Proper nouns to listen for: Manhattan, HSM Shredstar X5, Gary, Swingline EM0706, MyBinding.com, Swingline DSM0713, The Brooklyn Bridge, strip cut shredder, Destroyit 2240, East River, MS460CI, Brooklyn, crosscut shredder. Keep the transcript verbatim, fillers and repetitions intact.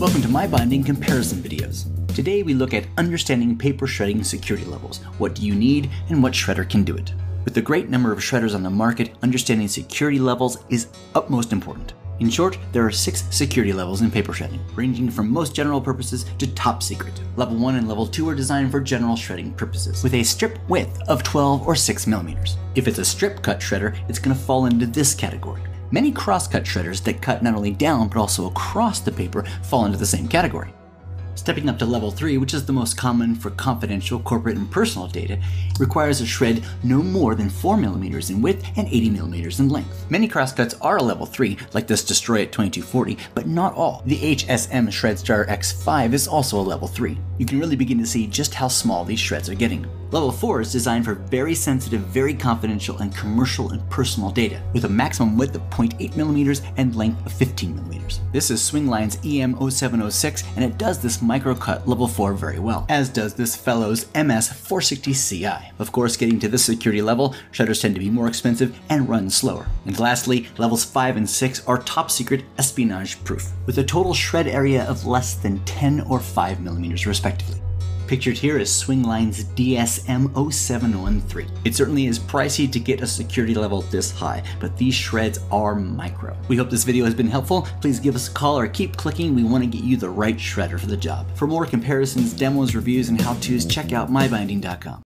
Welcome to MyBinding comparison videos. Today we look at understanding paper shredding security levels, what do you need, and what shredder can do it. With the great number of shredders on the market, understanding security levels is utmost important. In short, there are six security levels in paper shredding, ranging from most general purposes to top secret. Level one and Level two are designed for general shredding purposes, with a strip width of twelve or six millimeters. If it's a strip cut shredder, it's going to fall into this category. Many cross-cut shredders that cut not only down but also across the paper fall into the same category. Stepping up to Level three, which is the most common for confidential, corporate, and personal data, requires a shred no more than four millimeters in width and eighty millimeters in length. Many crosscuts are a Level three, like this Destroyit twenty-two forty, but not all. The H S M Shredstar X five is also a Level three. You can really begin to see just how small these shreds are getting. Level four is designed for very sensitive, very confidential, and commercial and personal data, with a maximum width of zero point eight millimeters and length of fifteen millimeters. This is Swingline's E M zero seven zero six, and it does this microcut Level four very well, as does this fellow's M S four sixty C I. Of course, getting to this security level, shredders tend to be more expensive and run slower. And lastly, Levels five and six are top secret, espionage proof, with a total shred area of less than ten or five millimeters respectively. Pictured here is Swingline's D S M zero seven one three. It certainly is pricey to get a security level this high, but these shreds are micro. We hope this video has been helpful. Please give us a call or keep clicking. We want to get you the right shredder for the job. For more comparisons, demos, reviews, and how-tos, check out my binding dot com.